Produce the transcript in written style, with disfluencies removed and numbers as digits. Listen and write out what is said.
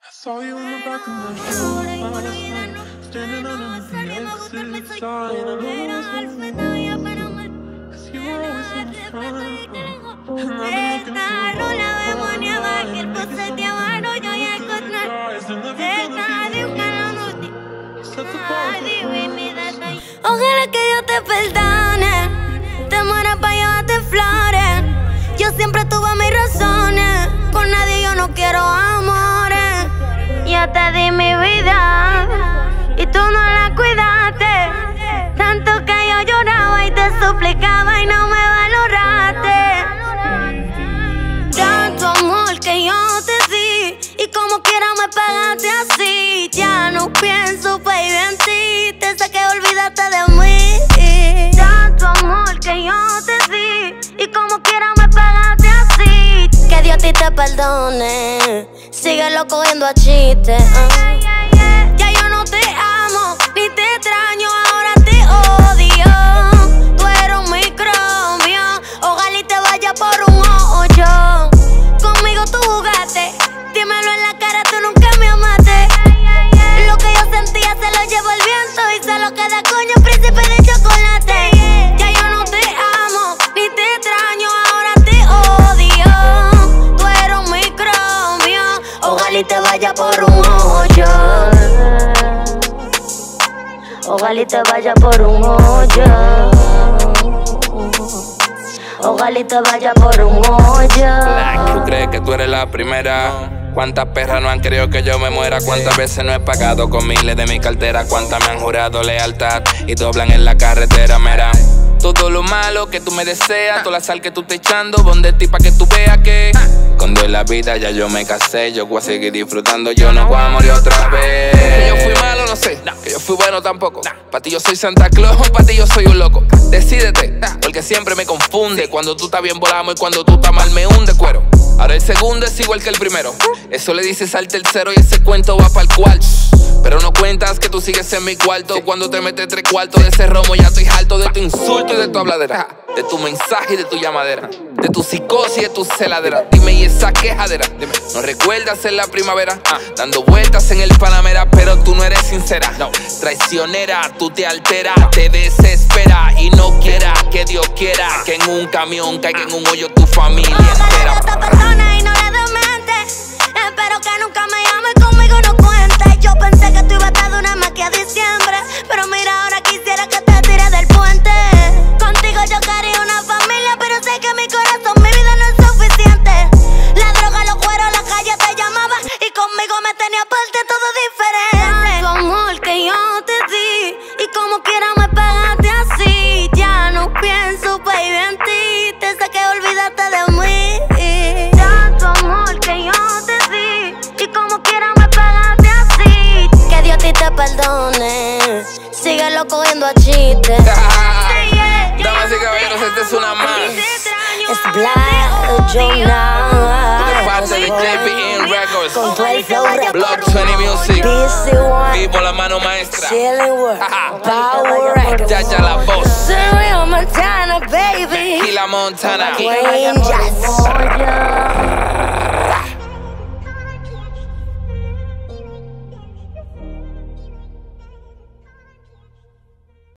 I saw you in the bathroom, standing underneath the exit sign. I always wondered, 'cause you were always on the front, and I've been looking for you. Ojalá que Dios te perdone, te mueras pa' llevarte flores. Yo siempre tuve mis razones, con nadie yo no quiero amores. Ya te di mi vida y tú no la cuidaste, tanto que yo lloraba y te suplicaba y no me valoraste. Tanto amor que yo te di y como quiera me pagaste así. Ya no pienso, baby, en ti, te saqué, olvídate de mí. Tanto amor que yo te di y como quiera me pagaste así. Que Dios a ti te perdone, síguelo cogiendo a chiste. Ya yo no te amo, ni te extraño, ahora te odio. Tú eres un microbio, ojalá y te vaya por un hoyo. Conmigo tú jugaste, dímelo en la cara, tú nunca me amaste. Lo que yo sentía se lo llevó el viento y se lo queda coño un príncipe de chocolate. Ya yo no te amo, ni te extraño, ahora te odio. Tú eres un microbio, ojalá y te vaya por un hoyo. Ojalá y te vaya por un hoyo. Ojalá y te vaya por un hoyo. La crew cree que tú eres la primera. Cuántas perras no han querido que yo me muera. Cuántas veces no he pagado con miles de mi cartera. Cuántas me han jurado lealtad y doblan en la carretera mera. Todo lo malo que tú me deseas, toda la sal que tú te echando, donde ti pa' que tú veas que con Dios la vida ya yo me casé. Yo voy a seguir disfrutando, yo no voy a morir otra vez. Que yo fui malo, no sé, que yo fui bueno tampoco. Pa' ti yo soy Santa Claus, pa' ti yo soy un loco. Decídete, porque siempre me confunde. Cuando tú estás bien volamos y cuando tú estás mal me hunde cuero. Ahora el segundo es igual que el primero. Eso le dices al tercero y ese cuento va pa'l cuarto. Pero no cuentas que tú sigues en mi cuarto. Cuando te metes tres cuartos de ese romo ya estoy harto de tu insulto y de tu habladera, de tu mensaje y de tu llamadera, de tu psicosis y de tu celadera. Dime y esa quejadera, dime. No recuerdas en la primavera, dando vueltas en el Panamera. Pero tú no eres sincera, no. Traicionera, tú te alteras, te desesperas y no quieras que Dios quiera que en un camión caiga en un hoyo tu familia entera. Ojalá otra persona y no le demente. Espero que nunca me llame, conmigo no cuentes. Yo pensé que tú ibas a estar de una más que a diciembre, pero mira ahora quisiera que te tires del puente. Contigo yo quería una familia, pero sé que mi corazón, mi vida no es suficiente. La droga, los cueros, la calle te llamaba y conmigo me tenía aparte, todo diferente. Tanto amor que yo te di y como quiera me pagaste así. Ya no pienso, baby, en ti, te saqué, olvídate de mí. Tanto amor que yo te di y como quiera me pagaste así. Que Dios a ti te perdone, síguelo cogiendo a chistes. Damas y caballeros, esta es una más. Es Black Jonah con Play Flow Block 20 Music. Vivo la mano maestra. Power. Yaya La Voz. Montana, baby. Y la Montana.